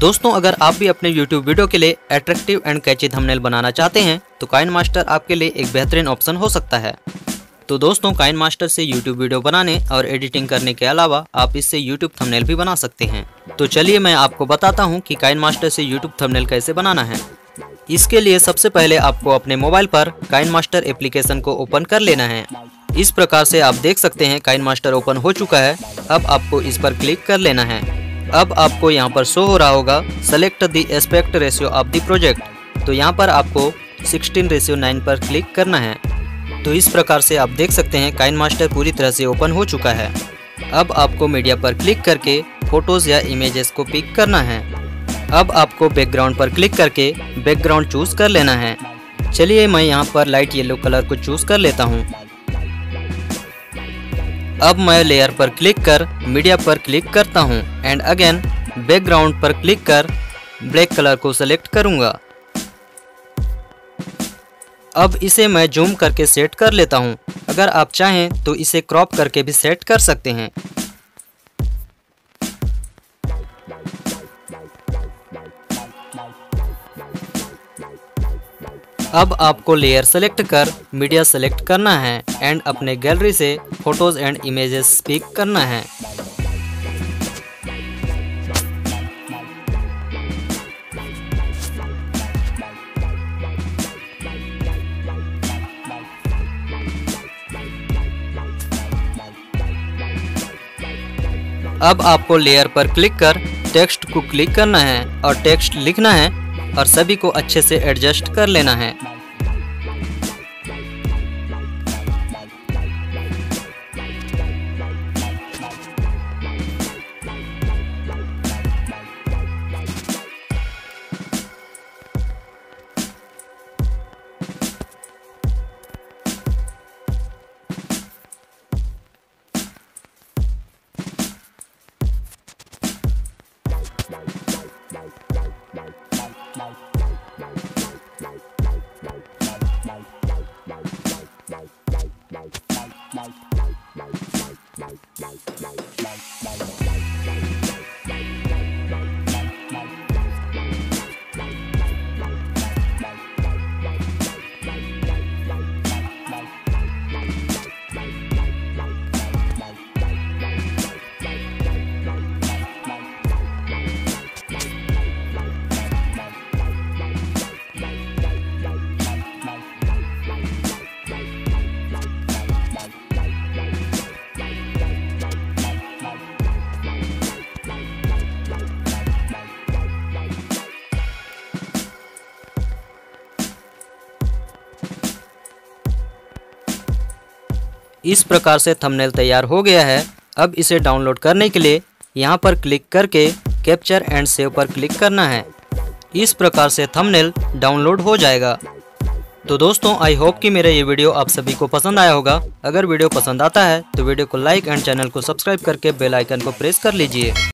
दोस्तों, अगर आप भी अपने YouTube वीडियो के लिए एट्रैक्टिव एंड कैची थंबनेल बनाना चाहते हैं तो KineMaster आपके लिए एक बेहतरीन ऑप्शन हो सकता है। तो दोस्तों, KineMaster से YouTube वीडियो बनाने और एडिटिंग करने के अलावा आप इससे YouTube थंबनेल भी बना सकते हैं। तो चलिए मैं आपको बताता हूँ कि KineMaster से YouTube थंबनेल कैसे बनाना है। इसके लिए सबसे पहले आपको अपने मोबाइल पर KineMaster एप्लीकेशन को ओपन कर लेना है। इस प्रकार से आप देख सकते हैं KineMaster ओपन हो चुका है। अब आपको इस पर क्लिक कर लेना है। अब आपको यहाँ पर शो हो रहा होगा select the aspect ratio of the project. तो यहाँ पर आपको 16:9 पर क्लिक करना है। तो इस प्रकार से आप देख सकते हैं KineMaster पूरी तरह से ओपन हो चुका है। अब आपको मीडिया पर क्लिक करके फोटोज़ या इमेजेस को पिक करना है। अब आपको बैकग्राउंड पर क्लिक करके बैकग्राउंड चूज़ कर लेना है। चलिए मैं यहाँ पर लाइट येलो कलर को चूज़ कर लेता हूँ। अब मैं लेयर पर क्लिक कर मीडिया पर क्लिक करता हूँ एंड अगेन बैकग्राउंड पर क्लिक कर ब्लैक कलर को सेलेक्ट करूँगा। अब इसे मैं जूम करके सेट कर लेता हूँ। अगर आप चाहें तो इसे क्रॉप करके भी सेट कर सकते हैं। अब आपको लेयर सेलेक्ट कर मीडिया सेलेक्ट करना है एंड अपने गैलरी से फोटोज़ एंड इमेजेस पिक करना है। अब आपको लेयर पर क्लिक कर टेक्स्ट को क्लिक करना है और टेक्स्ट लिखना है और सभी को अच्छे से एडजस्ट कर लेना है। इस प्रकार से थंबनेल तैयार हो गया है। अब इसे डाउनलोड करने के लिए यहाँ पर क्लिक करके कैप्चर एंड सेव पर क्लिक करना है। इस प्रकार से थंबनेल डाउनलोड हो जाएगा। तो दोस्तों, आई होप कि मेरा ये वीडियो आप सभी को पसंद आया होगा। अगर वीडियो पसंद आता है तो वीडियो को लाइक एंड चैनल को सब्सक्राइब करके बेल आइकन को प्रेस कर लीजिए।